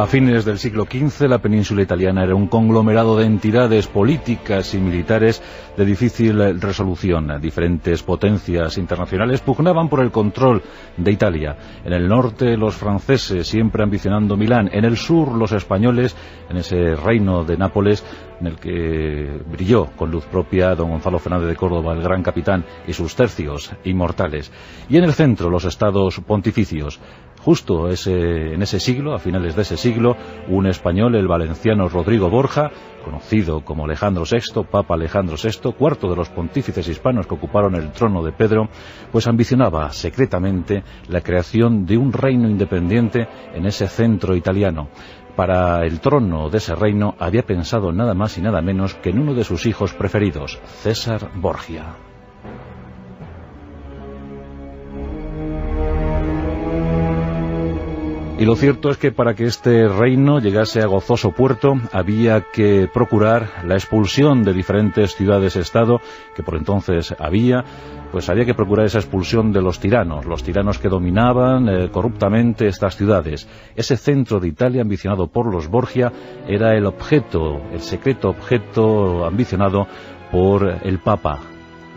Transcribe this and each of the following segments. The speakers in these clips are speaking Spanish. A fines del siglo XV, la península italiana era un conglomerado de entidades políticas y militares de difícil resolución. Diferentes potencias internacionales pugnaban por el control de Italia. En el norte, los franceses, siempre ambicionando Milán. En el sur, los españoles, en ese reino de Nápoles, en el que brilló con luz propia don Gonzalo Fernández de Córdoba, el gran capitán, y sus tercios inmortales. Y en el centro, los estados pontificios. Justo en ese siglo, a finales de ese siglo, un español, el valenciano Rodrigo Borja, conocido como Alejandro VI, Papa Alejandro VI, cuarto de los pontífices hispanos que ocuparon el trono de Pedro, pues ambicionaba secretamente la creación de un reino independiente en ese centro italiano. Para el trono de ese reino había pensado nada más y nada menos que en uno de sus hijos preferidos, César Borgia. Y lo cierto es que para que este reino llegase a gozoso puerto había que procurar la expulsión de diferentes ciudades-estado que por entonces había, pues había que procurar esa expulsión de los tiranos que dominaban corruptamente estas ciudades. Ese centro de Italia ambicionado por los Borgia era el objeto, el secreto objeto ambicionado por el Papa.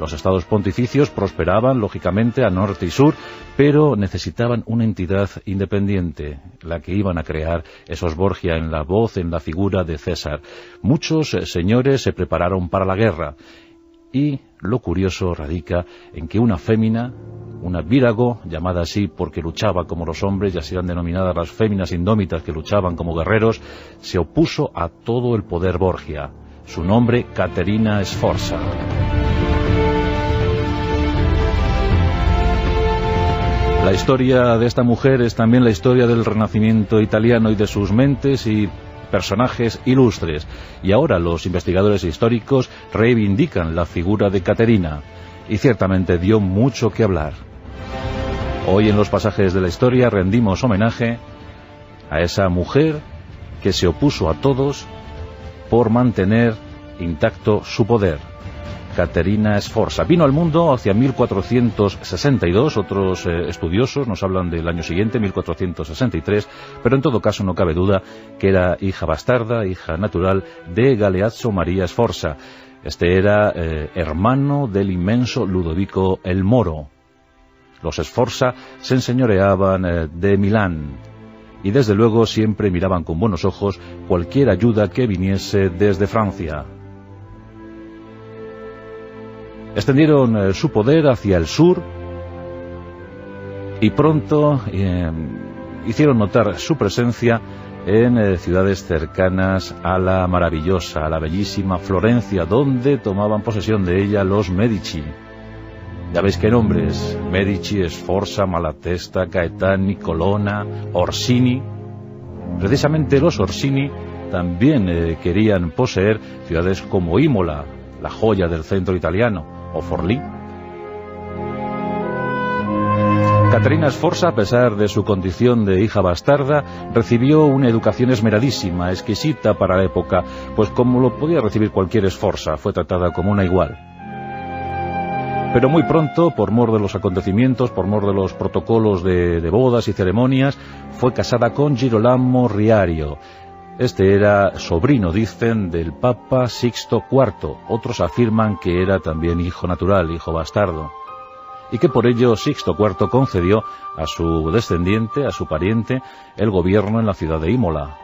Los estados pontificios prosperaban, lógicamente, a norte y sur, pero necesitaban una entidad independiente, la que iban a crear esos Borgia en la voz, en la figura de César. Muchos señores se prepararon para la guerra, y lo curioso radica en que una fémina, una virago, llamada así porque luchaba como los hombres, y así eran denominadas las féminas indómitas que luchaban como guerreros, se opuso a todo el poder Borgia. Su nombre, Caterina Sforza. La historia de esta mujer es también la historia del Renacimiento italiano y de sus mentes y personajes ilustres. Y ahora los investigadores históricos reivindican la figura de Caterina. Y ciertamente dio mucho que hablar. Hoy en los pasajes de la historia rendimos homenaje a esa mujer que se opuso a todos por mantener intacto su poder. Caterina Sforza. Vino al mundo hacia 1462, otros estudiosos nos hablan del año siguiente, 1463, pero en todo caso no cabe duda que era hija bastarda, hija natural de Galeazzo María Sforza. Este era hermano del inmenso Ludovico El Moro. Los Sforza se enseñoreaban de Milán y desde luego siempre miraban con buenos ojos cualquier ayuda que viniese desde Francia. Extendieron su poder hacia el sur y pronto hicieron notar su presencia en ciudades cercanas a la maravillosa, a la bellísima Florencia, donde tomaban posesión de ella los Medici. Ya veis qué nombres: Medici, Sforza, Malatesta, Caetani, Colonna, Orsini. Precisamente los Orsini también querían poseer ciudades como Imola, la joya del centro italiano, o Forlì. Caterina Sforza, a pesar de su condición de hija bastarda, recibió una educación esmeradísima, exquisita para la época, pues como lo podía recibir cualquier Sforza, fue tratada como una igual. Pero muy pronto, por mor de los acontecimientos, por mor de los protocolos de bodas y ceremonias, fue casada con Girolamo Riario. Este era sobrino, dicen, del Papa Sixto IV. Otros afirman que era también hijo natural, hijo bastardo. Y que por ello Sixto IV concedió a su descendiente, a su pariente, el gobierno en la ciudad de Imola.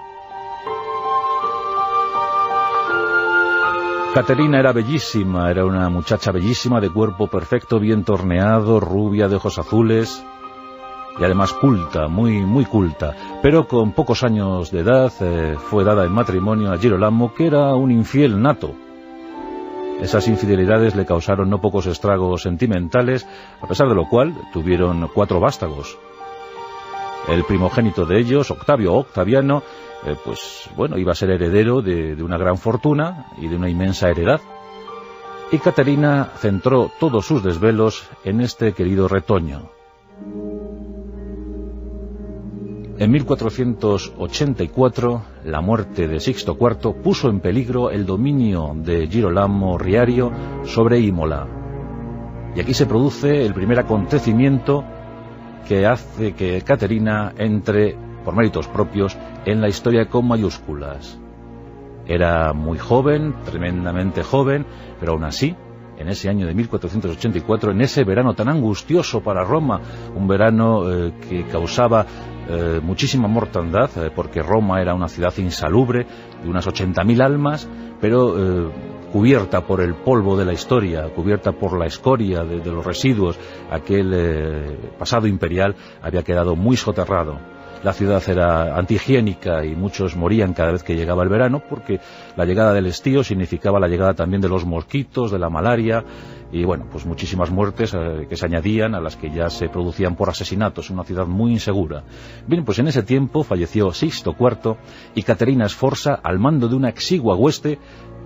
Caterina era bellísima, era una muchacha bellísima, de cuerpo perfecto, bien torneado, rubia, de ojos azules. Y además culta, muy culta, pero con pocos años de edad fue dada en matrimonio a Girolamo, que era un infiel nato. Esas infidelidades le causaron no pocos estragos sentimentales, a pesar de lo cual tuvieron 4 vástagos. El primogénito de ellos, Octavio Octaviano, pues bueno, iba a ser heredero de una gran fortuna y de una inmensa heredad. Y Caterina centró todos sus desvelos en este querido retoño. En 1484, la muerte de Sixto IV puso en peligro el dominio de Girolamo Riario sobre Imola. Y aquí se produce el primer acontecimiento que hace que Caterina entre, por méritos propios, en la historia con mayúsculas. Era muy joven, tremendamente joven, pero aún así, en ese año de 1484, en ese verano tan angustioso para Roma, un verano que causaba muchísima mortandad, porque Roma era una ciudad insalubre, de unas 80.000 almas, pero cubierta por el polvo de la historia, cubierta por la escoria de los residuos. Aquel pasado imperial había quedado muy soterrado. La ciudad era antihigiénica y muchos morían cada vez que llegaba el verano, porque la llegada del estío significaba la llegada también de los mosquitos, de la malaria, y bueno, pues muchísimas muertes que se añadían a las que ya se producían por asesinatos. Una ciudad muy insegura. Bien, pues en ese tiempo falleció Sixto IV y Caterina Sforza, al mando de una exigua hueste,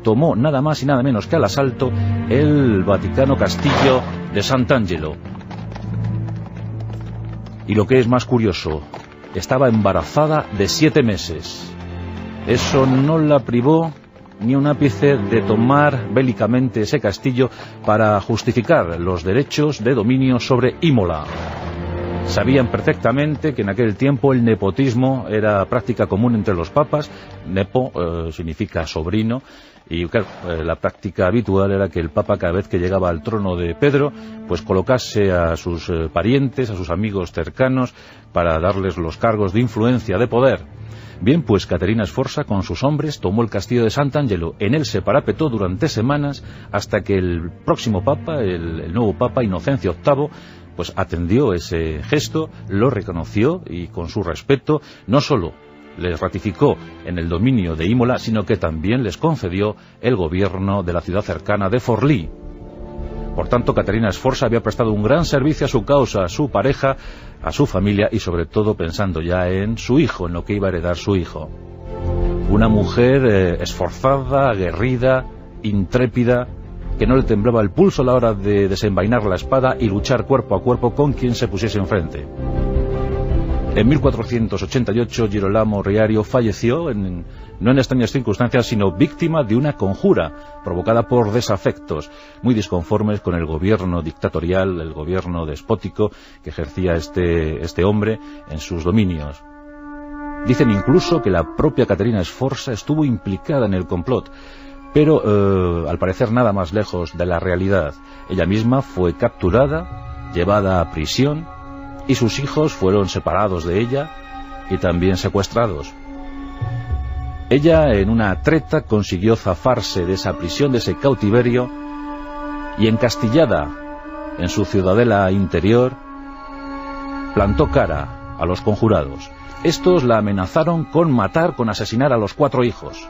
tomó nada más y nada menos que al asalto el Vaticano Castillo de Sant'Angelo. Y lo que es más curioso, estaba embarazada de 7 meses. Eso no la privó ni un ápice de tomar bélicamente ese castillo para justificar los derechos de dominio sobre Imola. Sabían perfectamente que en aquel tiempo el nepotismo era práctica común entre los papas. Nepo significa sobrino, y claro, la práctica habitual era que el papa, cada vez que llegaba al trono de Pedro, pues colocase a sus parientes, a sus amigos cercanos, para darles los cargos de influencia, de poder. Bien, pues Caterina Sforza con sus hombres tomó el castillo de Sant'Angelo. En él se parapetó durante semanas hasta que el próximo papa, el nuevo papa Inocencio VIII, pues atendió ese gesto, lo reconoció y con su respeto no solo les ratificó en el dominio de Imola, sino que también les concedió el gobierno de la ciudad cercana de Forlì. Por tanto, Caterina Sforza había prestado un gran servicio a su causa, a su pareja, a su familia y sobre todo pensando ya en su hijo, en lo que iba a heredar su hijo. Una mujer esforzada, aguerrida, intrépida, que no le temblaba el pulso a la hora de desenvainar la espada y luchar cuerpo a cuerpo con quien se pusiese enfrente. En 1488 Girolamo Riario falleció, no en extrañas circunstancias, sino víctima de una conjura provocada por desafectos, muy disconformes con el gobierno dictatorial, el gobierno despótico que ejercía este hombre en sus dominios. Dicen incluso que la propia Caterina Sforza estuvo implicada en el complot, pero al parecer nada más lejos de la realidad. Ella misma fue capturada, llevada a prisión, y sus hijos fueron separados de ella y también secuestrados. Ella, en una treta, consiguió zafarse de esa prisión, de ese cautiverio, y encastillada en su ciudadela interior, plantó cara a los conjurados. Estos la amenazaron con matar, con asesinar a los 4 hijos.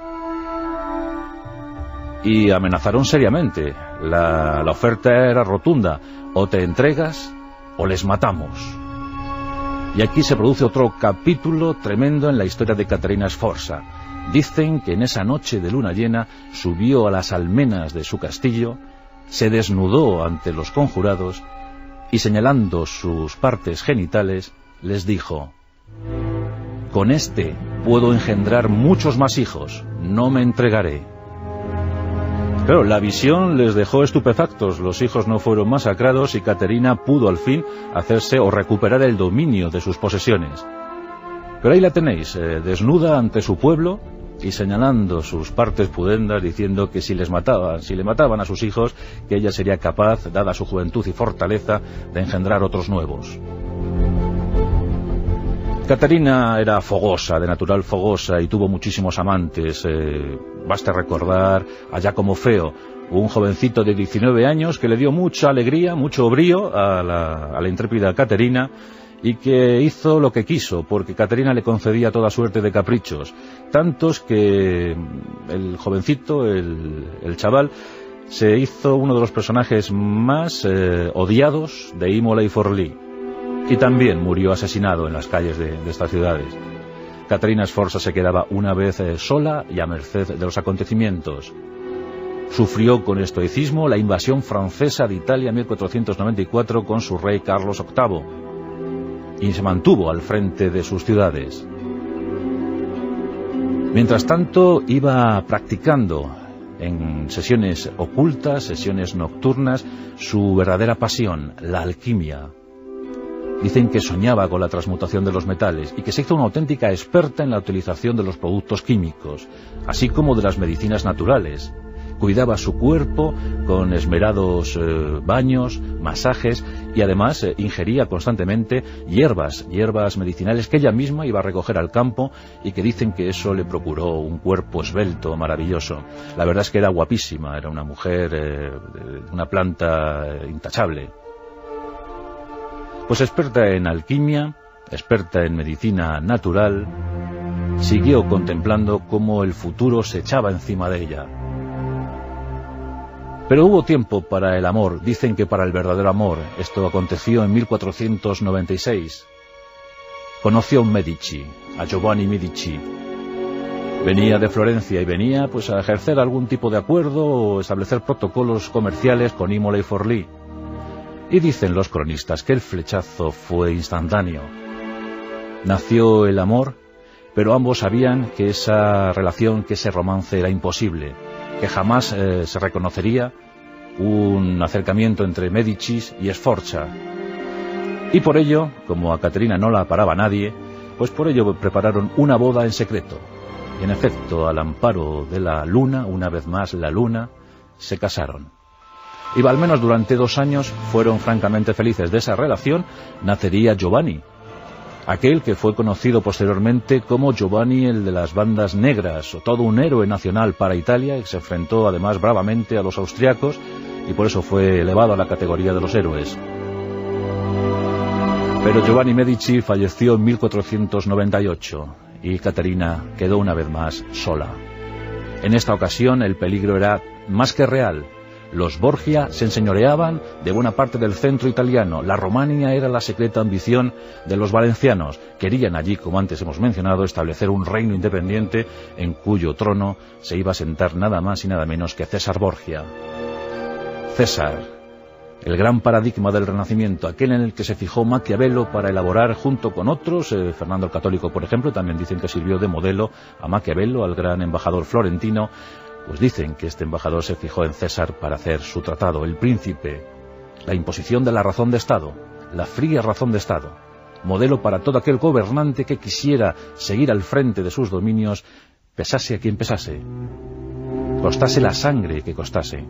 Y amenazaron seriamente. La oferta era rotunda: o te entregas o les matamos. Y aquí se produce otro capítulo tremendo en la historia de Caterina Sforza. Dicen que en esa noche de luna llena subió a las almenas de su castillo, se desnudó ante los conjurados y, señalando sus partes genitales, les dijo: con este puedo engendrar muchos más hijos, no me entregaré. Claro, la visión les dejó estupefactos. Los hijos no fueron masacrados y Caterina pudo al fin hacerse o recuperar el dominio de sus posesiones. Pero ahí la tenéis, desnuda ante su pueblo y señalando sus partes pudendas, diciendo que si le mataban a sus hijos, que ella sería capaz, dada su juventud y fortaleza, de engendrar otros nuevos. Caterina era fogosa, de natural fogosa, y tuvo muchísimos amantes. Basta recordar a Giacomo Feo, un jovencito de 19 años que le dio mucha alegría, mucho brío a la intrépida Caterina, y que hizo lo que quiso, porque Caterina le concedía toda suerte de caprichos, tantos que el jovencito, el chaval, se hizo uno de los personajes más odiados de Imola y Forlì, y también murió asesinado en las calles de estas ciudades. Caterina Sforza se quedaba una vez sola y a merced de los acontecimientos. Sufrió con estoicismo la invasión francesa de Italia en 1494 con su rey Carlos VIII, y se mantuvo al frente de sus ciudades. Mientras tanto, iba practicando en sesiones ocultas, sesiones nocturnas, su verdadera pasión, la alquimia. Dicen que soñaba con la transmutación de los metales y que se hizo una auténtica experta en la utilización de los productos químicos, así como de las medicinas naturales. Cuidaba su cuerpo con esmerados baños, masajes y además ingería constantemente hierbas medicinales que ella misma iba a recoger al campo y que dicen que eso le procuró un cuerpo esbelto, maravilloso. La verdad es que era guapísima, era una mujer, una planta intachable. Pues experta en alquimia, experta en medicina natural, siguió contemplando cómo el futuro se echaba encima de ella. Pero hubo tiempo para el amor, dicen que para el verdadero amor. Esto aconteció en 1496. Conoció a un Medici, a Giovanni Medici. Venía de Florencia y venía pues a ejercer algún tipo de acuerdo o establecer protocolos comerciales con Imola y Forlì. Y dicen los cronistas que el flechazo fue instantáneo. Nació el amor, pero ambos sabían que esa relación, que ese romance era imposible, que jamás se reconocería un acercamiento entre Medicis y Sforza. Y por ello, como a Caterina no la paraba nadie, pues por ello prepararon una boda en secreto. Y en efecto, al amparo de la luna, una vez más la luna, se casaron. Y al menos durante 2 años fueron francamente felices. De esa relación nacería Giovanni, aquel que fue conocido posteriormente como Giovanni el de las bandas negras, o todo un héroe nacional para Italia, que se enfrentó además bravamente a los austriacos y por eso fue elevado a la categoría de los héroes. Pero Giovanni Medici falleció en 1498 y Caterina quedó una vez más sola. En esta ocasión el peligro era más que real. Los Borgia se enseñoreaban de buena parte del centro italiano. La Romagna era la secreta ambición de los valencianos. Querían allí, como antes hemos mencionado, establecer un reino independiente en cuyo trono se iba a sentar nada más y nada menos que César Borgia. César, el gran paradigma del Renacimiento, aquel en el que se fijó Maquiavelo para elaborar junto con otros, Fernando el Católico, por ejemplo, también dicen que sirvió de modelo a Maquiavelo, al gran embajador florentino. Pues dicen que este embajador se fijó en César para hacer su tratado, el príncipe, la imposición de la razón de Estado, la fría razón de Estado, modelo para todo aquel gobernante que quisiera seguir al frente de sus dominios, pesase a quien pesase, costase la sangre que costase.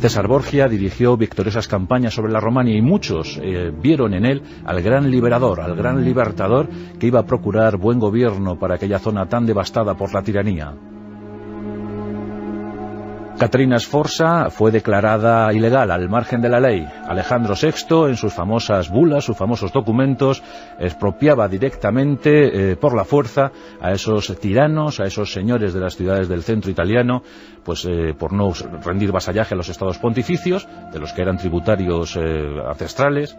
César Borgia dirigió victoriosas campañas sobre la Romagna y muchos vieron en él al gran liberador, al gran libertador que iba a procurar buen gobierno para aquella zona tan devastada por la tiranía. Caterina Sforza fue declarada ilegal, al margen de la ley. Alejandro VI, en sus famosas bulas, sus famosos documentos, expropiaba directamente por la fuerza a esos tiranos, a esos señores de las ciudades del centro italiano, pues por no rendir vasallaje a los estados pontificios, de los que eran tributarios ancestrales,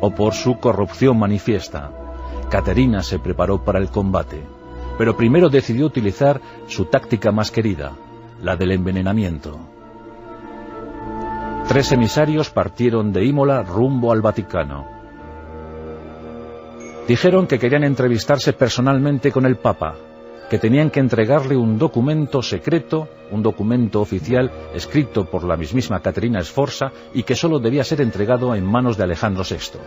o por su corrupción manifiesta. Caterina se preparó para el combate, pero primero decidió utilizar su táctica más querida, la del envenenamiento. 3 emisarios partieron de Imola rumbo al Vaticano. Dijeron que querían entrevistarse personalmente con el Papa, que tenían que entregarle un documento secreto, un documento oficial escrito por la mismísima Caterina Sforza y que solo debía ser entregado en manos de Alejandro VI.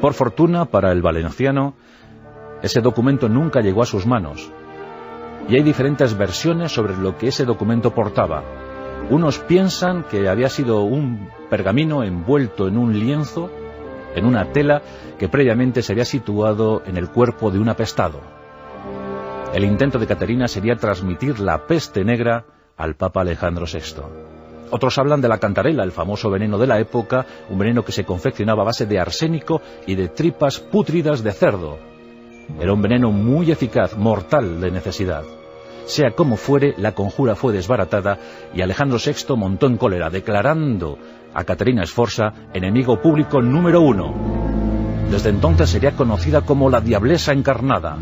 Por fortuna para el valenciano, ese documento nunca llegó a sus manos. Y hay diferentes versiones sobre lo que ese documento portaba. Unos piensan que había sido un pergamino envuelto en un lienzo, en una tela, que previamente se había situado en el cuerpo de un apestado. El intento de Caterina sería transmitir la peste negra al Papa Alejandro VI. Otros hablan de la cantarela, el famoso veneno de la época, un veneno que se confeccionaba a base de arsénico y de tripas pútridas de cerdo. Era un veneno muy eficaz, mortal de necesidad. Sea como fuere, la conjura fue desbaratada y Alejandro VI montó en cólera, declarando a Caterina Sforza enemigo público número 1. Desde entonces sería conocida como la diablesa encarnada.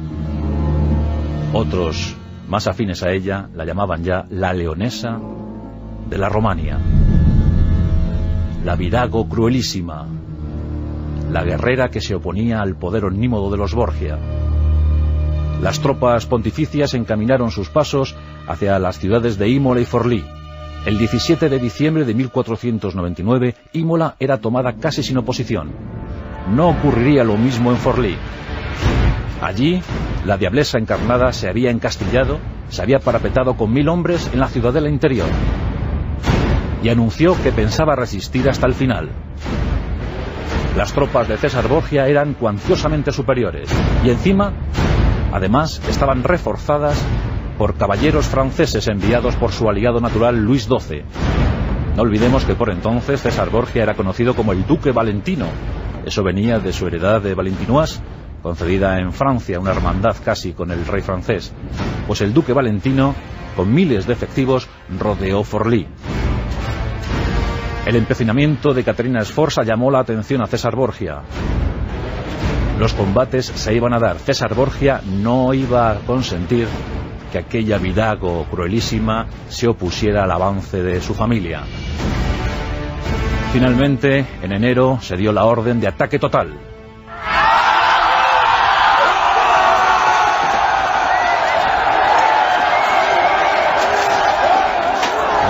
Otros, más afines a ella, la llamaban ya la leonesa de la Romagna, la virago cruelísima, la guerrera que se oponía al poder omnímodo de los Borgia. Las tropas pontificias encaminaron sus pasos hacia las ciudades de Imola y Forlì. El 17 de diciembre de 1499, Imola era tomada casi sin oposición. No ocurriría lo mismo en Forlì. Allí, la diableza encarnada se había encastillado, se había parapetado con 1000 hombres en la ciudadela interior y anunció que pensaba resistir hasta el final. Las tropas de César Borgia eran cuantiosamente superiores y encima, además, estaban reforzadas por caballeros franceses enviados por su aliado natural Luis XII. No olvidemos que por entonces César Borgia era conocido como el Duque Valentino. Eso venía de su heredad de Valentinois, concedida en Francia, una hermandad casi con el rey francés. Pues el Duque Valentino, con 1000 de efectivos, rodeó Forlì. El empecinamiento de Caterina Sforza llamó la atención a César Borgia. Los combates se iban a dar. César Borgia no iba a consentir que aquella vidago cruelísima se opusiera al avance de su familia. Finalmente, en enero, se dio la orden de ataque total.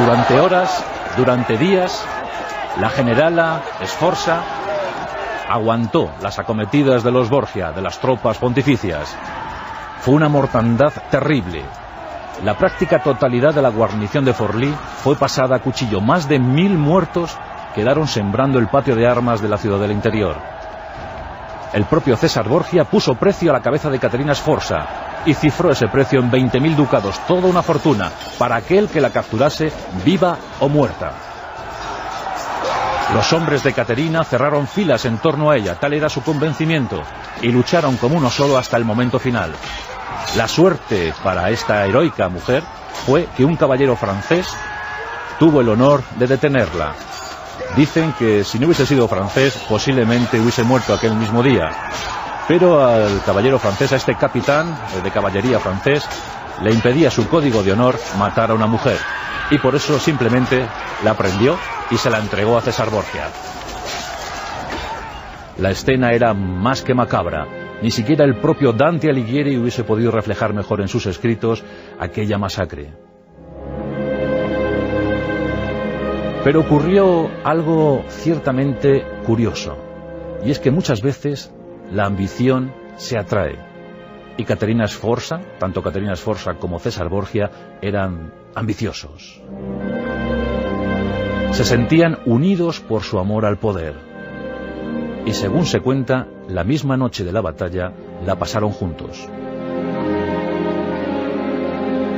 Durante horas, durante días, la generala Sforza aguantó las acometidas de los Borgia, de las tropas pontificias. Fue una mortandad terrible. La práctica totalidad de la guarnición de Forlì fue pasada a cuchillo. Más de 1000 muertos quedaron sembrando el patio de armas de la ciudadela interior. El propio César Borgia puso precio a la cabeza de Caterina Sforza y cifró ese precio en 20.000 ducados, toda una fortuna, para aquel que la capturase viva o muerta. Los hombres de Caterina cerraron filas en torno a ella, tal era su convencimiento, y lucharon como uno solo hasta el momento final. La suerte para esta heroica mujer fue que un caballero francés tuvo el honor de detenerla. Dicen que si no hubiese sido francés, posiblemente hubiese muerto aquel mismo día. Pero al caballero francés, a este capitán de caballería francés, le impedía su código de honor matar a una mujer. Y por eso simplemente la prendió y se la entregó a César Borgia. La escena era más que macabra. Ni siquiera el propio Dante Alighieri hubiese podido reflejar mejor en sus escritos aquella masacre. Pero ocurrió algo ciertamente curioso. Y es que muchas veces la ambición se atrae. Y Caterina Sforza, tanto Caterina Sforza como César Borgia, eran ambiciosos. Se sentían unidos por su amor al poder. Y según se cuenta, la misma noche de la batalla la pasaron juntos.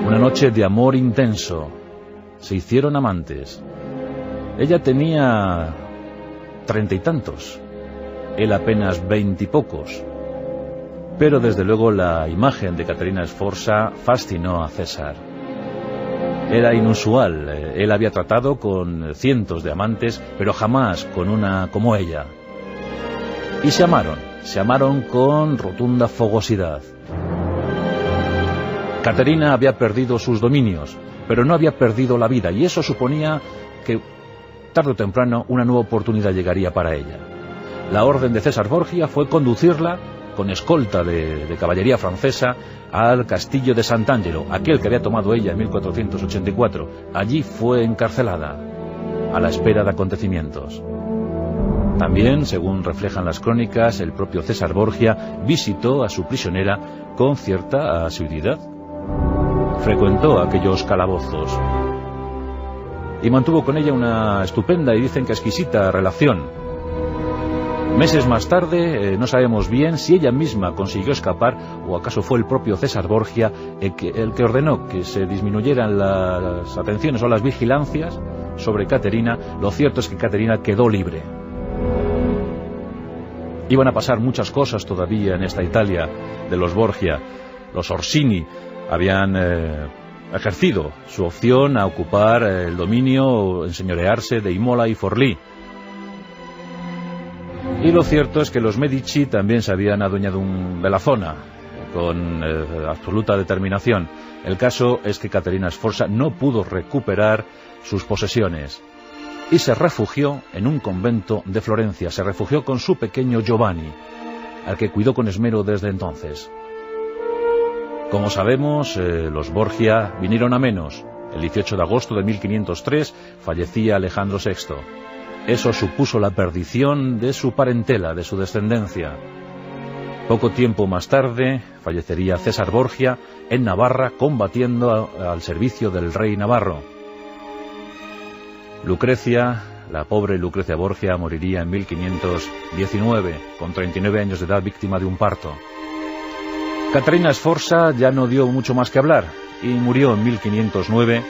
Una noche de amor intenso. Se hicieron amantes. Ella tenía 30 y tantos. Él apenas 20 y pocos. Pero desde luego la imagen de Caterina Sforza fascinó a César. Era inusual, él había tratado con cientos de amantes, pero jamás con una como ella. Y se amaron con rotunda fogosidad. Caterina había perdido sus dominios, pero no había perdido la vida, y eso suponía que tarde o temprano una nueva oportunidad llegaría para ella. La orden de César Borgia fue conducirla con escolta de caballería francesa al castillo de Sant'Angelo, aquel que había tomado ella en 1484. Allí fue encarcelada, a la espera de acontecimientos. También, según reflejan las crónicas, el propio César Borgia visitó a su prisionera con cierta asiduidad. Frecuentó aquellos calabozos y mantuvo con ella una estupenda y dicen que exquisita relación. Meses más tarde, no sabemos bien si ella misma consiguió escapar o acaso fue el propio César Borgia el que ordenó que se disminuyeran las atenciones o las vigilancias sobre Caterina. Lo cierto es que Caterina quedó libre. Iban a pasar muchas cosas todavía en esta Italia de los Borgia. Los Orsini habían ejercido su opción a ocupar el dominio o enseñorearse de Imola y Forlì. Y lo cierto es que los Medici también se habían adueñado de la zona con absoluta determinación. El caso es que Caterina Sforza no pudo recuperar sus posesiones y se refugió en un convento de Florencia. Se refugió con su pequeño Giovanni, al que cuidó con esmero desde entonces. Como sabemos, los Borgia vinieron a menos. El 18 de agosto de 1503 fallecía Alejandro VI. Eso supuso la perdición de su parentela, de su descendencia. Poco tiempo más tarde fallecería César Borgia en Navarra combatiendo al servicio del rey navarro. Lucrecia, la pobre Lucrecia Borgia, moriría en 1519, con 39 años de edad, víctima de un parto. Caterina Sforza ya no dio mucho más que hablar y murió en 1509,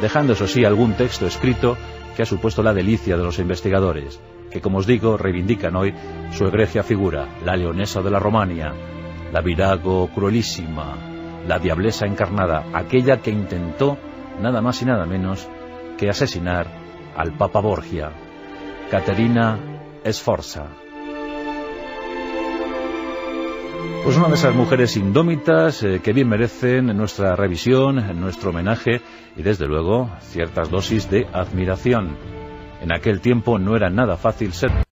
dejando eso sí algún texto escrito que ha supuesto la delicia de los investigadores, que, como os digo, reivindican hoy su egregia figura, la leonesa de la Romania, la virago cruelísima, la diablesa encarnada, aquella que intentó nada más y nada menos que asesinar al Papa Borgia, Caterina Sforza. Pues una de esas mujeres indómitas que bien merecen nuestra revisión, nuestro homenaje y desde luego ciertas dosis de admiración. En aquel tiempo no era nada fácil ser...